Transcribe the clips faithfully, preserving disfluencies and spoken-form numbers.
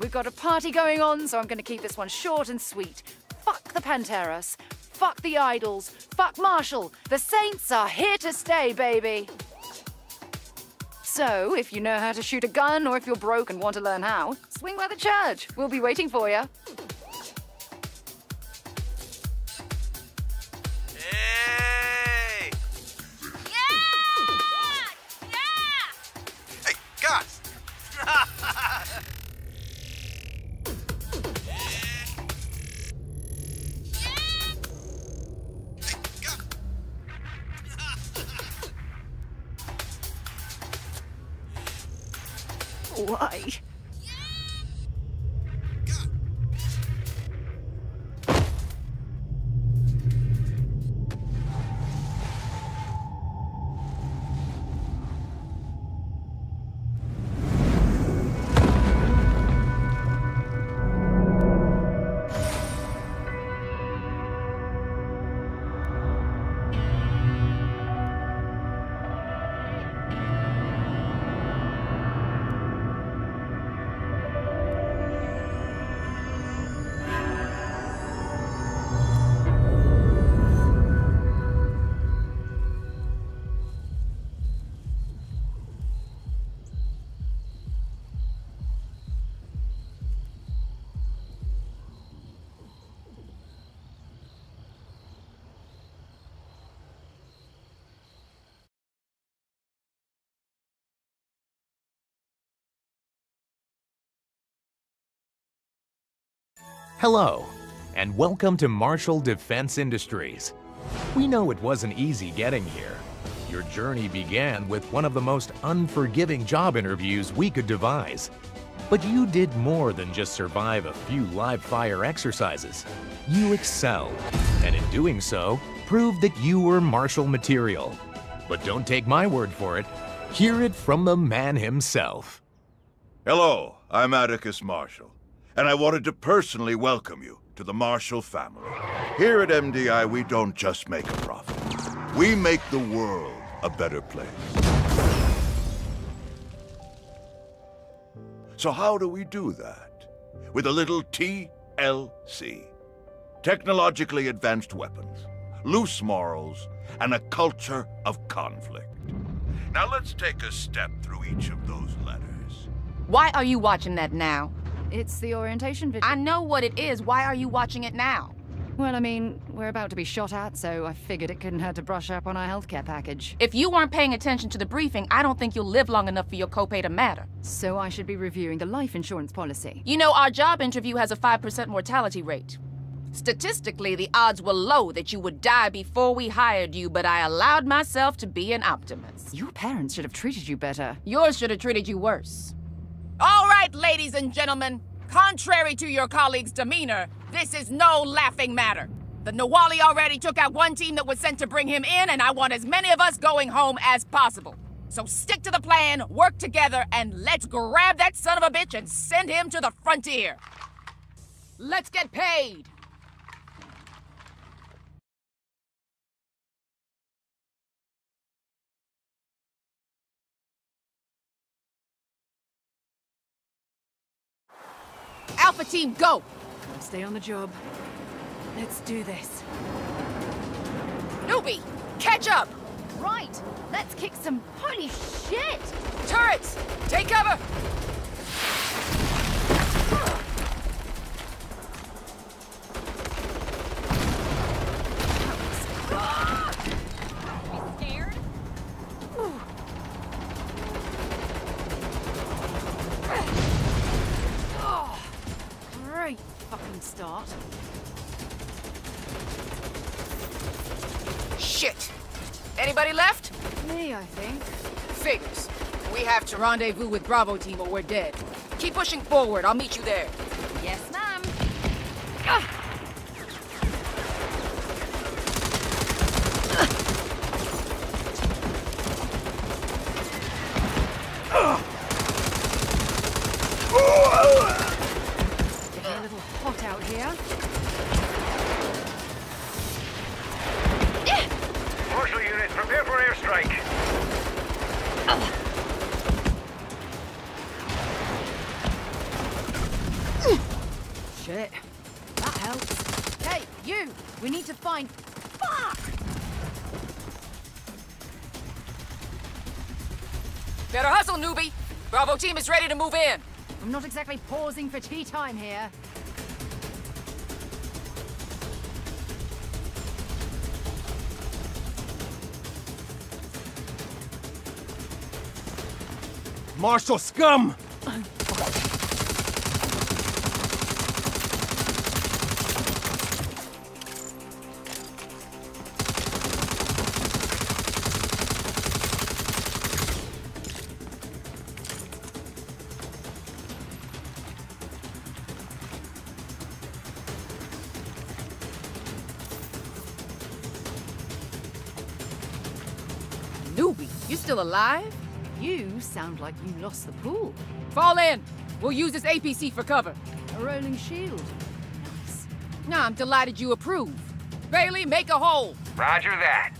We've got a party going on, so I'm going to keep this one short and sweet. Fuck the Panteras. Fuck the Idols. Fuck Marshall. The Saints are here to stay, baby. So, if you know how to shoot a gun, or if you're broke and want to learn how, swing by the church. We'll be waiting for you. Hey! Yeah! Yeah! Hey, guys! Why? Hello, and welcome to Marshall Defense Industries. We know it wasn't easy getting here. Your journey began with one of the most unforgiving job interviews we could devise. But you did more than just survive a few live-fire exercises. You excelled, and in doing so, proved that you were Marshall material. But don't take my word for it. Hear it from the man himself. Hello, I'm Atticus Marshall, and I wanted to personally welcome you to the Marshall family. Here at M D I, we don't just make a profit. We make the world a better place. So how do we do that? With a little T L C. Technologically advanced weapons, loose morals, and a culture of conflict. Now let's take a step through each of those letters. Why are you watching that now? It's the orientation video. I know what it is. Why are you watching it now? Well, I mean, we're about to be shot at, so I figured it couldn't hurt to brush up on our healthcare package. If you weren't paying attention to the briefing, I don't think you'll live long enough for your copay to matter. So I should be reviewing the life insurance policy. You know, our job interview has a five percent mortality rate. Statistically, the odds were low that you would die before we hired you, but I allowed myself to be an optimist. Your parents should have treated you better. Yours should have treated you worse. All right, ladies and gentlemen, contrary to your colleagues' demeanor, this is no laughing matter. The Nahwalli already took out one team that was sent to bring him in, and I want as many of us going home as possible. So stick to the plan, work together, and let's grab that son of a bitch and send him to the frontier. Let's get paid. Alpha team, go! I'll stay on the job. Let's do this. Newbie, catch up! Right, let's kick some... Holy shit! Turrets, take cover! Start. Shit! Anybody left? Me, I think. Figures. We have to rendezvous with Bravo team or we're dead. Keep pushing forward. I'll meet you there. Yes, ma'am. Ah! it. That helps. Hey, you! We need to find... Fuck! Better hustle, newbie! Bravo team is ready to move in! I'm not exactly pausing for tea time here. Marshall scum! Newbie, you still alive? You sound like you lost the pool. Fall in! We'll use this A P C for cover. A rolling shield. Nice. Nah, I'm delighted you approve. Bailey, make a hole! Roger that.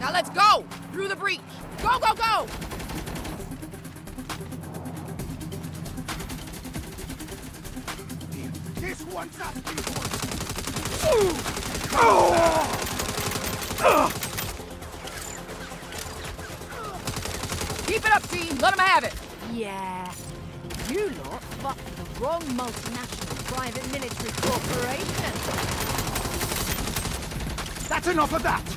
Now let's go! Through the breach! Go, go, go! This one's up! This one's up! Oh. Oh. Uh. Keep it up, team! Let them have it! Yeah. You lot fucked for the wrong multinational private military corporation. That's enough of that!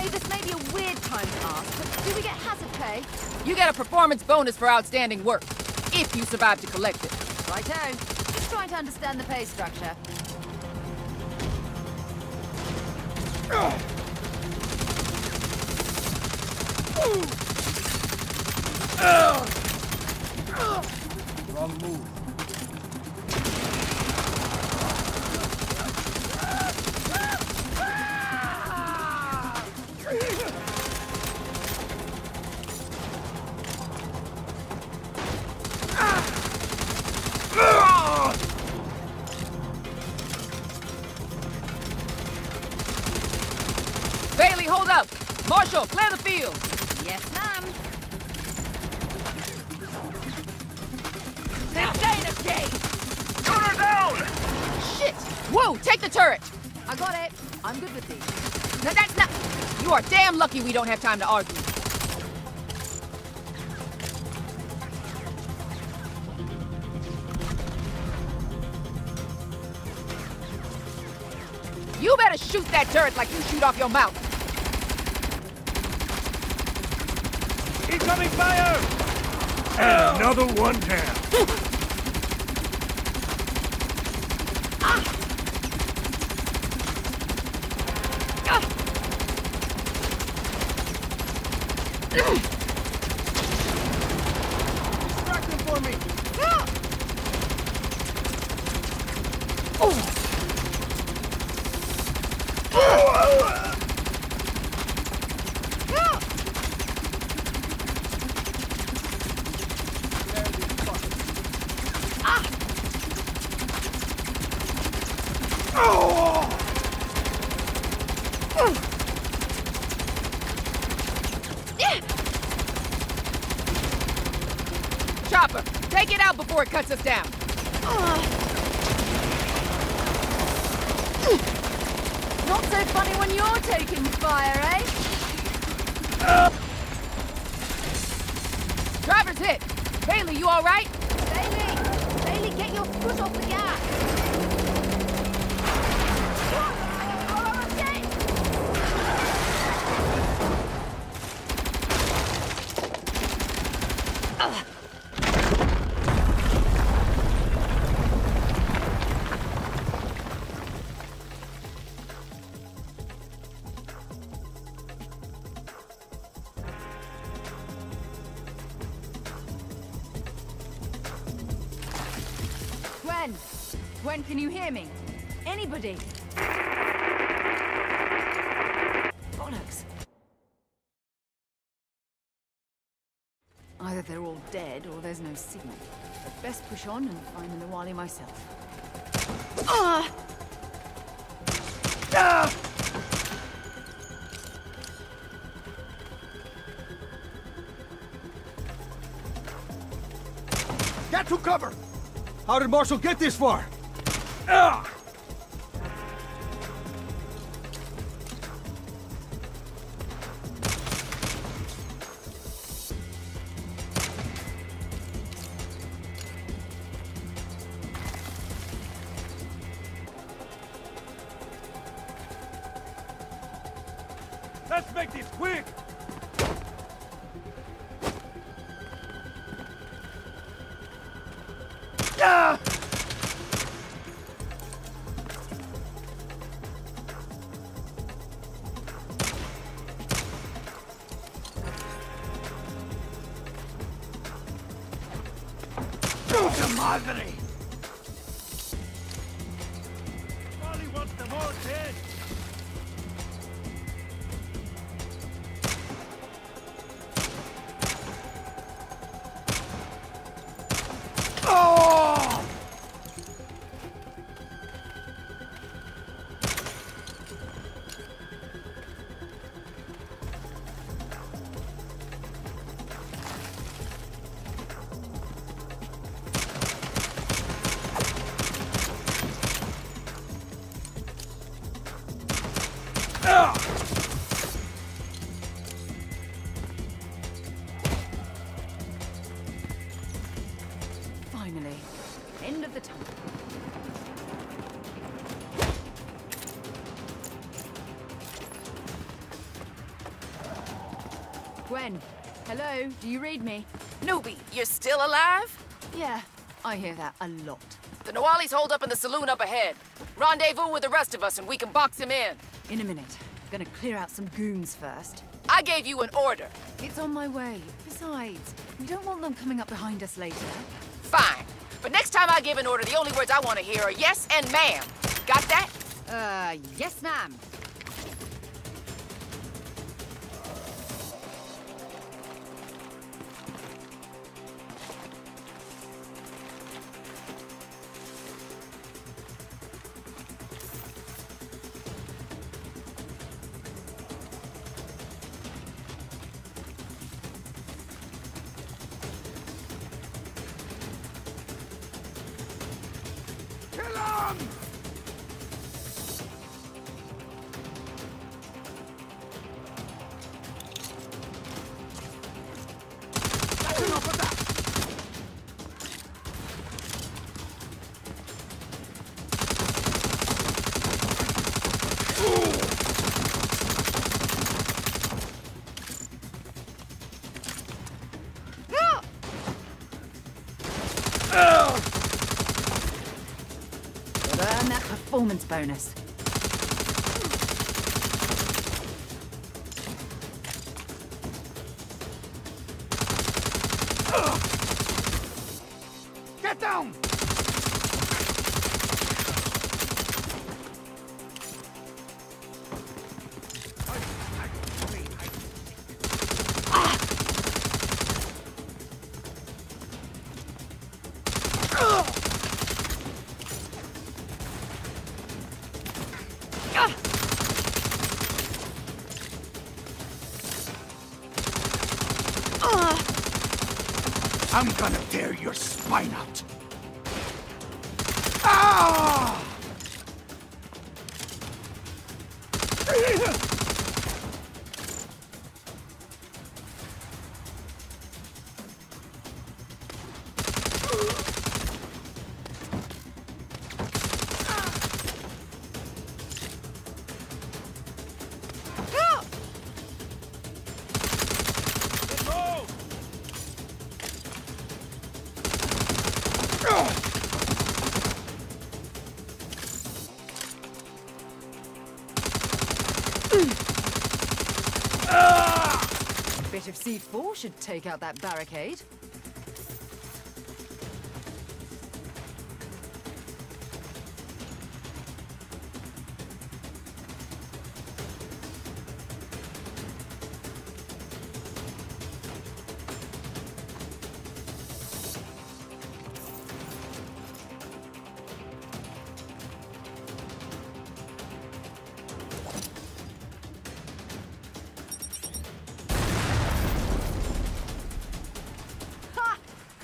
Hey, this may be a weird time to ask, but do we get hazard pay? You get a performance bonus for outstanding work, if you survive to collect it. Righto. Trying to understand the pay structure. Wrong move. Hold up! Marshall, clear the field! Yes, ma'am. They're staying escape! Turn her down! Shit! Whoa, take the turret! I got it. I'm good with these. No, that's not... You are damn lucky we don't have time to argue. You better shoot that turret like you shoot off your mouth. Incoming fire! And another one down. ah. Ah. Distract them for me. Ah. Oh. Chopper, take it out before it cuts us down. Uh. Not so funny when you're taking fire, eh? Uh. Driver's hit. Bailey, you all right? Bailey, Bailey, get your foot off the gas. Gwen! Gwen, can you hear me? Anybody? Bollocks. Either they're all dead or there's no signal. But best push on and find the Nahwalli myself. Ah! down! Get to cover! How did Marshall get this far? Ugh. Let's make this quick! Yeah! Puta madre! Molly wants them all dead! Finally, end of the tunnel. Gwen, hello, do you read me? Newbie, you're still alive? Yeah, I hear that a lot. The Nahwallis hold up in the saloon up ahead. Rendezvous with the rest of us and we can box him in. In a minute. I'm gonna clear out some goons first. I gave you an order. It's on my way. Besides, we don't want them coming up behind us later. Fine. But next time I give an order, the only words I want to hear are yes and ma'am. Got that? Uh, yes, ma'am. Performance bonus. Get down! I'm gonna tear your spine out. Ah! A bit of C four should take out that barricade.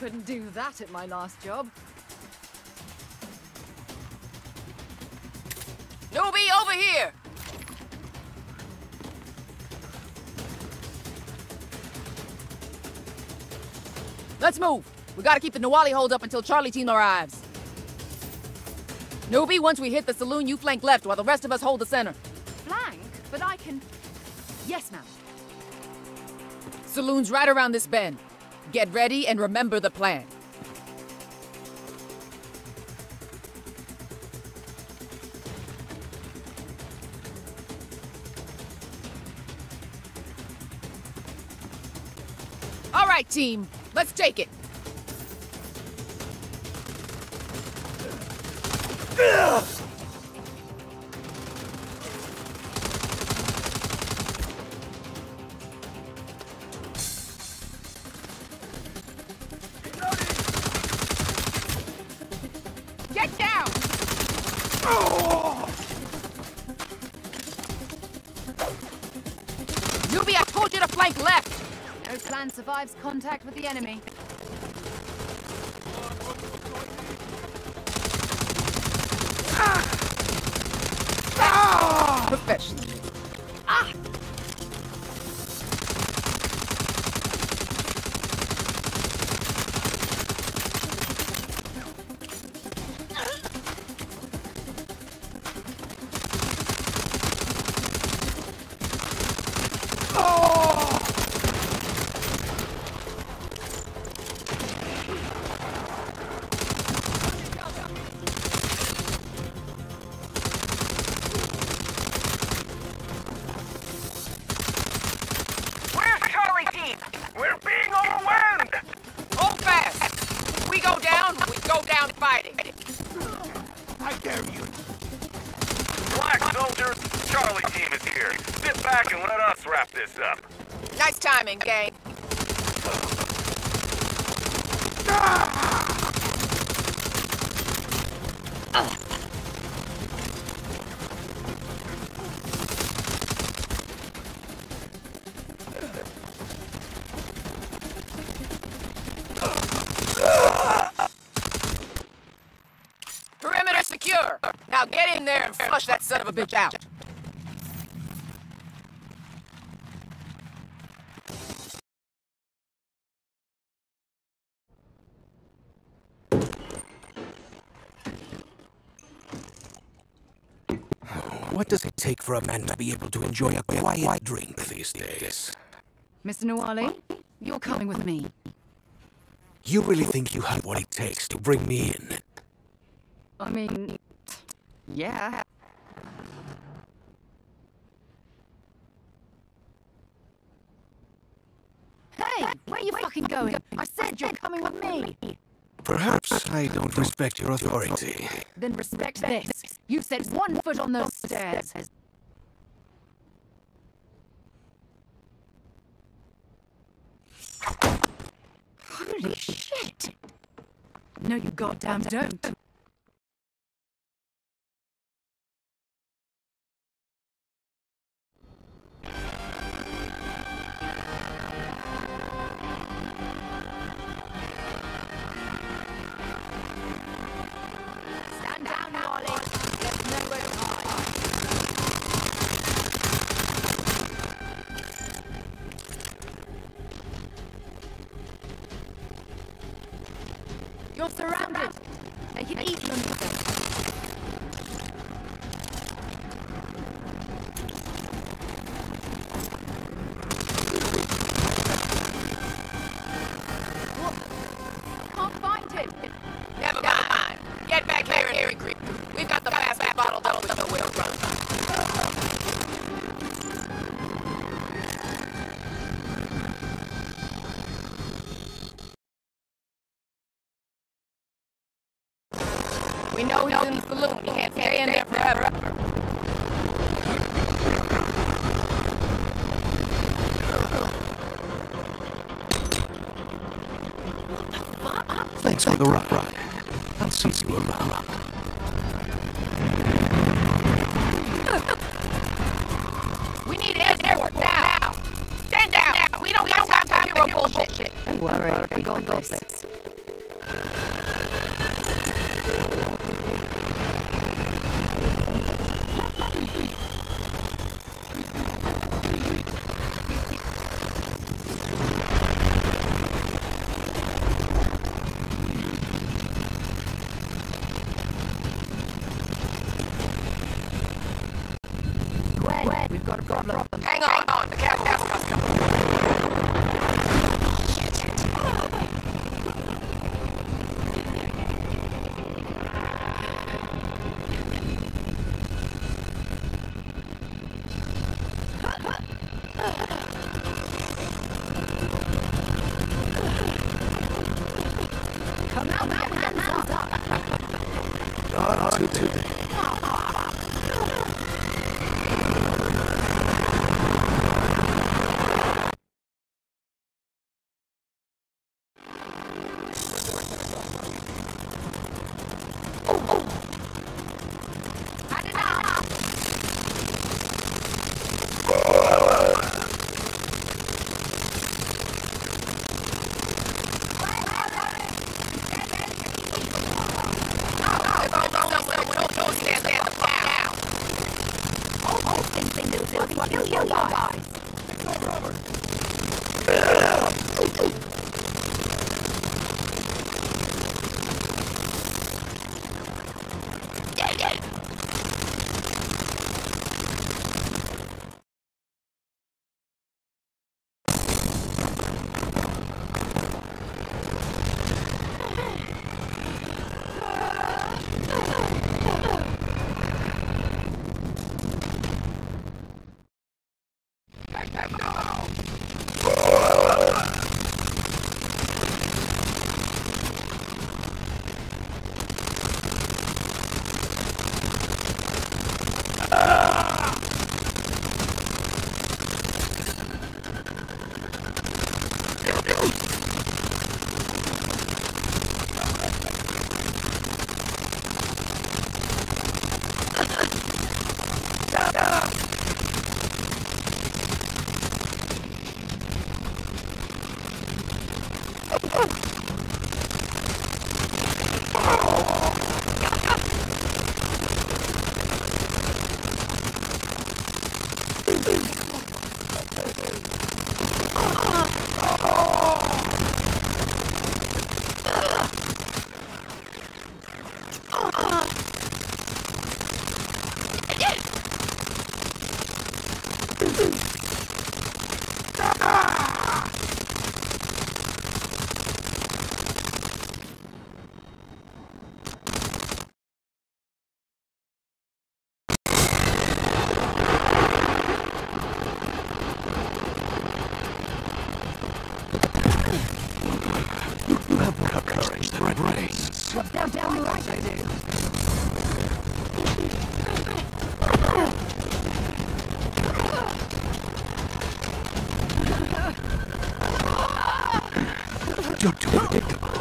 couldn't do that at my last job. Newbie, over here! Let's move. We gotta keep the Nahwalli hold up until Charlie team arrives. Newbie, once we hit the saloon, you flank left while the rest of us hold the center. Flank? But I can... Yes, ma'am. Saloon's right around this bend. Get ready and remember the plan. All right, team. Let's take it. Get down! Oh. Newbie, I told you to flank left! No plan survives contact with the enemy. Professionally. Ah! Oh! Back and let us wrap this up. Nice timing, gang. Perimeter secure. Now get in there and flush that son of a bitch out. What does it take for a man to be able to enjoy a quiet drink these days? Mister Nahwalli, you're coming with me. You really think you have what it takes to bring me in? I mean... yeah. Hey! Where are you fucking going? I said you're coming with me! Perhaps I don't respect your authority. Then respect this. You've set one foot on those stairs. Holy shit! No, you goddamn don't. You're surrounded! They can eat them! I can't find him! Never mind! Get back here and hearing creep! We've got the fast back bottle double with the window run. We know he's in the saloon. We can't stay in there forever. What the fuck? Thanks for the rock rock. I'll see you around. We need airport now. Stand down. We don't, we don't got time for bullshit. Don't worry. We got this. Nahwalli. We've got a problem. Hang on, hang on. The cab must come. Come out, now with your hands up. God, I'll do today. You're too predictable.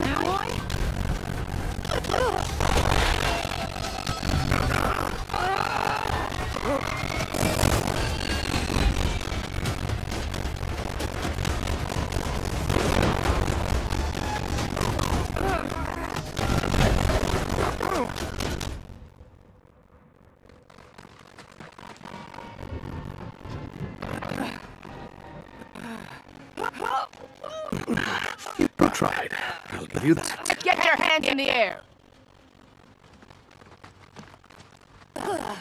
Now I... You tried. I'll give you that. Get your hands in the air! Uh.